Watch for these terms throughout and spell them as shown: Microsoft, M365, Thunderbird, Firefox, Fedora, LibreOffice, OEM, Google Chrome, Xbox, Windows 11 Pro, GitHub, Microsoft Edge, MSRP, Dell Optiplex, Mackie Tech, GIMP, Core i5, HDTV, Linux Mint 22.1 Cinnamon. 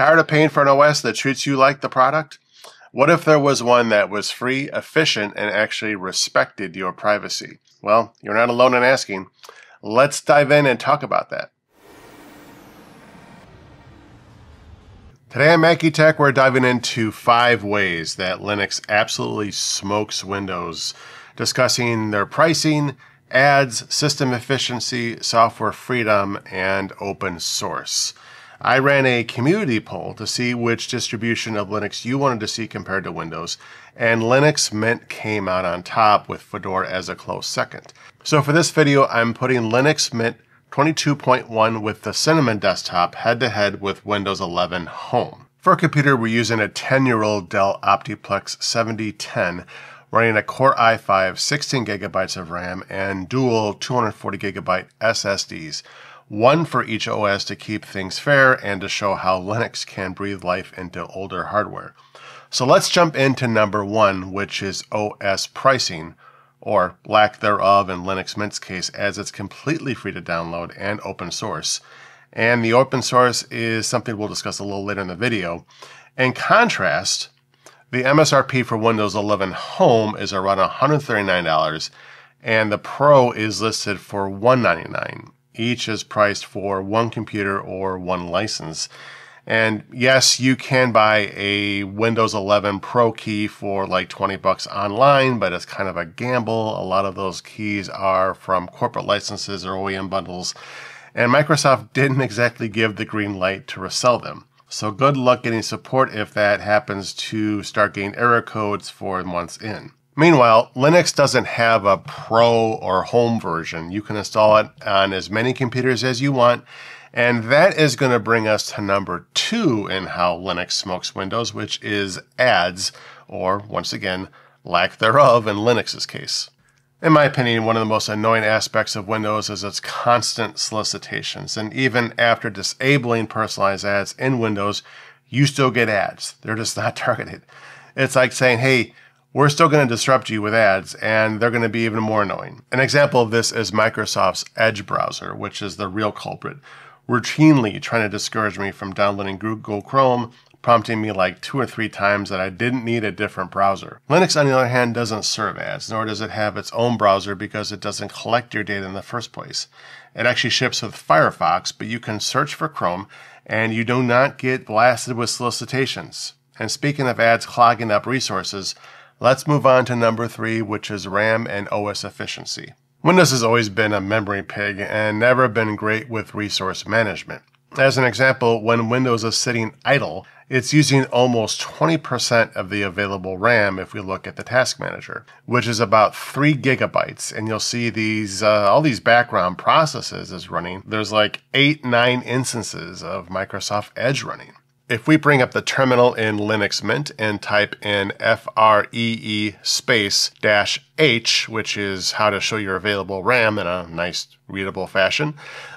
Tired of paying for an OS that treats you like the product? What if there was one that was free, efficient, and actually respected your privacy? Well, you're not alone in asking. Let's dive in and talk about that. Today on Mackie Tech, we're diving into 5 ways that Linux absolutely smokes Windows, discussing their pricing, ads, system efficiency, software freedom, and open source. I ran a community poll to see which distribution of Linux you wanted to see compared to Windows, and Linux Mint came out on top with Fedora as a close second. So for this video, I'm putting Linux Mint 22.1 with the Cinnamon desktop head-to-head with Windows 11 Home. For a computer, we're using a 10-year-old Dell Optiplex 7010, running a Core i5, 16GB of RAM, and dual 240GB SSDs. One for each OS to keep things fair and to show how Linux can breathe life into older hardware. So let's jump into number 1, which is OS pricing, or lack thereof in Linux Mint's case, as it's completely free to download and open source. And the open source is something we'll discuss a little later in the video. In contrast, the MSRP for Windows 11 Home is around $139, and the Pro is listed for $199. Each is priced for one computer or one license. And yes, you can buy a Windows 11 Pro key for like $20 online, but it's kind of a gamble. A lot of those keys are from corporate licenses or OEM bundles, and Microsoft didn't exactly give the green light to resell them. So good luck getting support if that happens to start getting error codes for months in. Meanwhile, Linux doesn't have a Pro or Home version. You can install it on as many computers as you want. And that is going to bring us to number 2 in how Linux smokes Windows, which is ads, or once again, lack thereof in Linux's case. In my opinion, one of the most annoying aspects of Windows is its constant solicitations. And even after disabling personalized ads in Windows, you still get ads. They're just not targeted. It's like saying, hey, we're still going to disrupt you with ads, and they're going to be even more annoying. An example of this is Microsoft's Edge browser, which is the real culprit, routinely trying to discourage me from downloading Google Chrome, prompting me like 2 or 3 times that I didn't need a different browser. Linux, on the other hand, doesn't serve ads, nor does it have its own browser because it doesn't collect your data in the first place. It actually ships with Firefox, but you can search for Chrome, and you do not get blasted with solicitations. And speaking of ads clogging up resources, let's move on to number 3, which is RAM and OS efficiency. Windows has always been a memory pig and never been great with resource management. As an example, when Windows is sitting idle, it's using almost 20% of the available RAM if we look at the task manager, which is about 3 gigabytes. And you'll see these all these background processes is running. There's like 8, 9 instances of Microsoft Edge running. If we bring up the terminal in Linux Mint and type in free -h, which is how to show your available RAM in a nice readable fashion,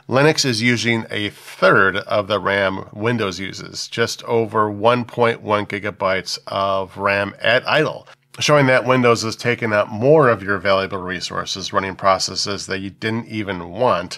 Linux is using a 1/3 of the RAM Windows uses, just over 1.1 gigabytes of RAM at idle, showing that Windows has taken up more of your valuable resources running processes that you didn't even want.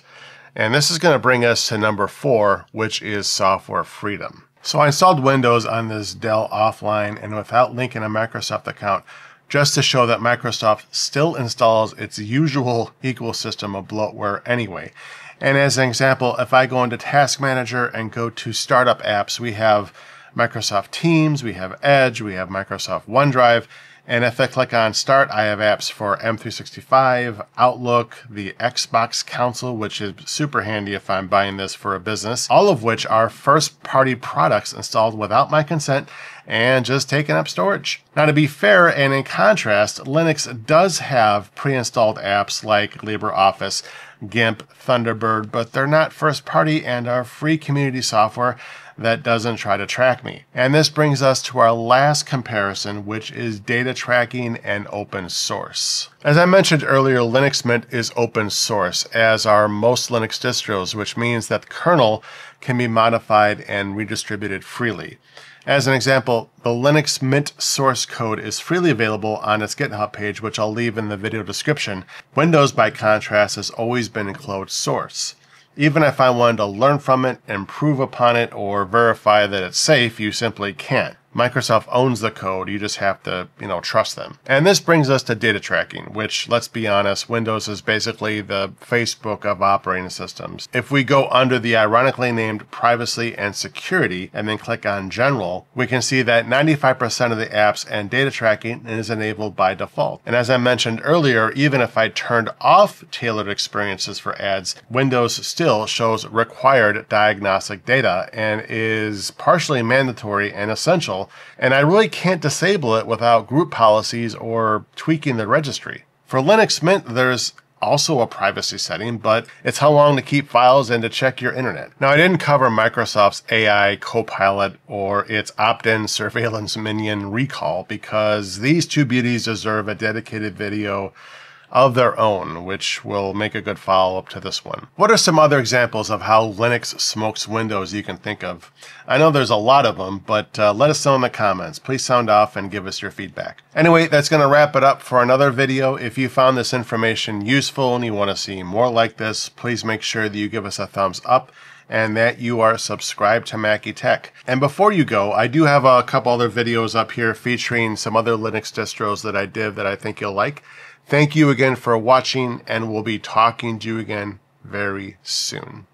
And this is going to bring us to number 4, which is software freedom. So I installed Windows on this Dell offline and without linking a Microsoft account, just to show that Microsoft still installs its usual ecosystem of bloatware anyway. And as an example, if I go into Task Manager and go to Startup Apps, we have Microsoft Teams, we have Edge, we have Microsoft OneDrive, and if I click on Start, I have apps for M365, Outlook, the Xbox console, which is super handy if I'm buying this for a business, all of which are first-party products installed without my consent and just taking up storage. Now, to be fair and in contrast, Linux does have pre-installed apps like LibreOffice, GIMP, Thunderbird, but they're not first-party and are free community software that doesn't try to track me. And this brings us to our last comparison, which is data tracking and open source. As I mentioned earlier, Linux Mint is open source, as are most Linux distros, which means that the kernel can be modified and redistributed freely. As an example, the Linux Mint source code is freely available on its GitHub page, which I'll leave in the video description. Windows, by contrast, has always been closed source. Even if I wanted to learn from it, improve upon it, or verify that it's safe, you simply can't. Microsoft owns the code, you just have to, trust them. And this brings us to data tracking, which, let's be honest, Windows is basically the Facebook of operating systems. If we go under the ironically named Privacy and Security and then click on General, we can see that 95% of the apps and data tracking is enabled by default. And as I mentioned earlier, even if I turned off tailored experiences for ads, Windows still shows required diagnostic data and is partially mandatory and essential. And I really can't disable it without group policies or tweaking the registry. For Linux Mint, there's also a privacy setting, but it's how long to keep files and to check your internet. Now, I didn't cover Microsoft's AI Copilot or its opt-in surveillance minion Recall because these two beauties deserve a dedicated video of their own, which will make a good follow-up to this one. What are some other examples of how Linux smokes Windows you can think of? I know there's a lot of them, but let us know in the comments. Please sound off and give us your feedback. Anyway, that's going to wrap it up for another video. If you found this information useful and you want to see more like this, please make sure that you give us a thumbs up and that you are subscribed to Mackie Tech. And before you go, I do have a couple other videos up here featuring some other Linux distros that I did that I think you'll like. Thank you again for watching, and we'll be talking to you again very soon.